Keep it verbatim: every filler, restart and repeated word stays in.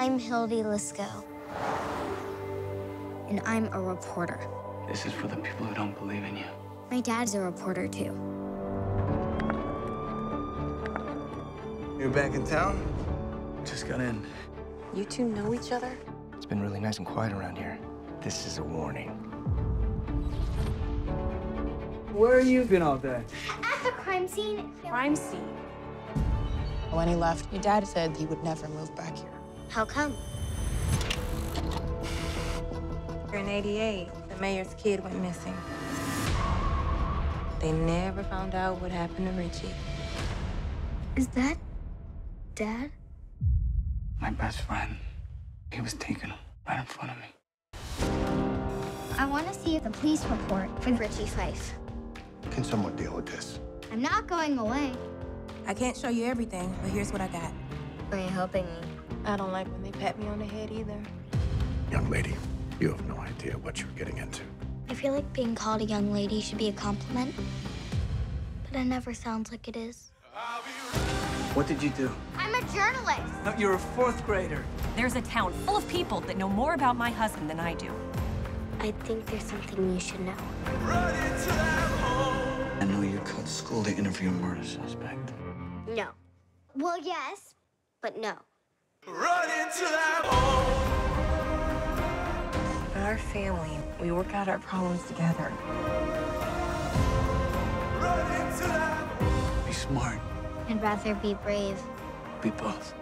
I'm Hildy Lisko, and I'm a reporter. This is for the people who don't believe in you. My dad's a reporter, too. You're back in town? Just got in. You two know each other? It's been really nice and quiet around here. This is a warning. Where have you been all day? At the crime scene. Crime scene? When he left, your dad said he would never move back here. How come? In eighty-eight, the mayor's kid went missing. They never found out what happened to Richie. Is that Dad? My best friend. He was taken right in front of me. I want to see the police report for Richie Fife. Can someone deal with this? I'm not going away. I can't show you everything, but here's what I got. Are you helping me? I don't like when they pat me on the head either. Young lady, you have no idea what you're getting into. I feel like being called a young lady should be a compliment, but it never sounds like it is. What did you do? I'm a journalist. No, you're a fourth grader. There's a town full of people that know more about my husband than I do. I think there's something you should know. I know you cut school to interview a murder suspect. No. Well, yes, but no. Run into that hole. In our family, we work out our problems together. Run into that hole. Be smart. I'd rather be brave. Be both.